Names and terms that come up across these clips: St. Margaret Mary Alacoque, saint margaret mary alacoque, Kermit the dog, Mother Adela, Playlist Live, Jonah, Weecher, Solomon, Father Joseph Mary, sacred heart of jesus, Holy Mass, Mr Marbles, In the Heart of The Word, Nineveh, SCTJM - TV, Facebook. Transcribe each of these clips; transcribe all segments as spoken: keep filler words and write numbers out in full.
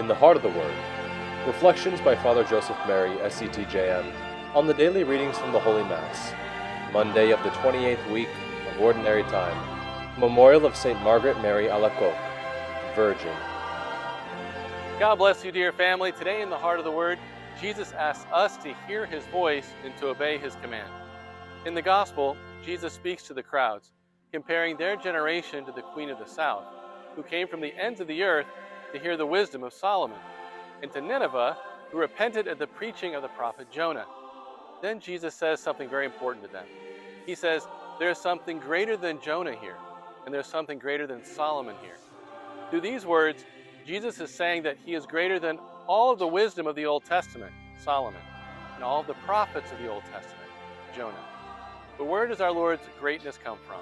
In the Heart of the Word, reflections by Father Joseph Mary, S C T J M, on the daily readings from the Holy Mass, Monday of the twenty-eighth week of Ordinary Time, Memorial of Saint Margaret Mary Alacoque, Virgin. God bless you, dear family. Today in the Heart of the Word, Jesus asks us to hear His voice and to obey His command. In the Gospel, Jesus speaks to the crowds, comparing their generation to the Queen of the South, who came from the ends of the earth to hear the wisdom of Solomon, and to Nineveh, who repented at the preaching of the prophet Jonah. Then Jesus says something very important to them. He says, there's something greater than Jonah here, and there's something greater than Solomon here. Through these words, Jesus is saying that He is greater than all of the wisdom of the Old Testament, Solomon, and all of the prophets of the Old Testament, Jonah. But where does our Lord's greatness come from?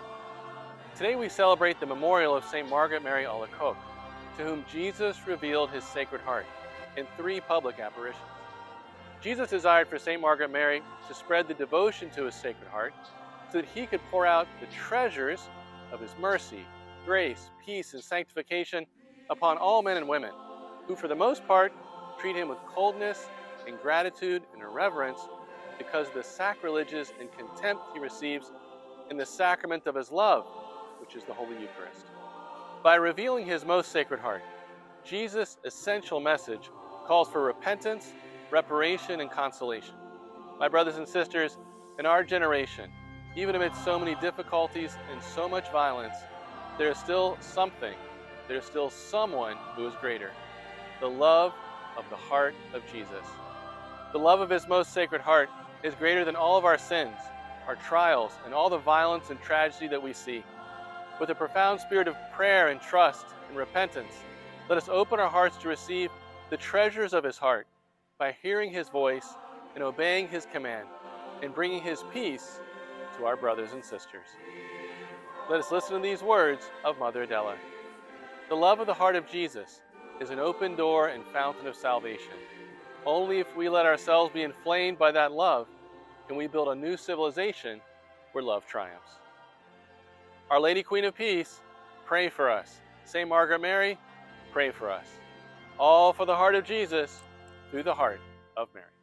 Today we celebrate the memorial of Saint Margaret Mary Alacoque, to whom Jesus revealed His Sacred Heart in three public apparitions. Jesus desired for Saint Margaret Mary to spread the devotion to His Sacred Heart so that He could pour out the treasures of His mercy, grace, peace, and sanctification upon all men and women, who for the most part treat Him with coldness, ingratitude, and irreverence because of the sacrileges and contempt He receives in the sacrament of His love, which is the Holy Eucharist. By revealing His most sacred heart, Jesus' essential message calls for repentance, reparation, and consolation. My brothers and sisters, in our generation, even amidst so many difficulties and so much violence, there is still something, there is still someone who is greater: the love of the heart of Jesus. The love of His most sacred heart is greater than all of our sins, our trials, and all the violence and tragedy that we see. With a profound spirit of prayer and trust and repentance, let us open our hearts to receive the treasures of His heart by hearing His voice and obeying His command and bringing His peace to our brothers and sisters. Let us listen to these words of Mother Adela. The love of the heart of Jesus is an open door and fountain of salvation. Only if we let ourselves be inflamed by that love can we build a new civilization where love triumphs. Our Lady Queen of Peace, pray for us. Saint Margaret Mary, pray for us. All for the heart of Jesus, through the heart of Mary.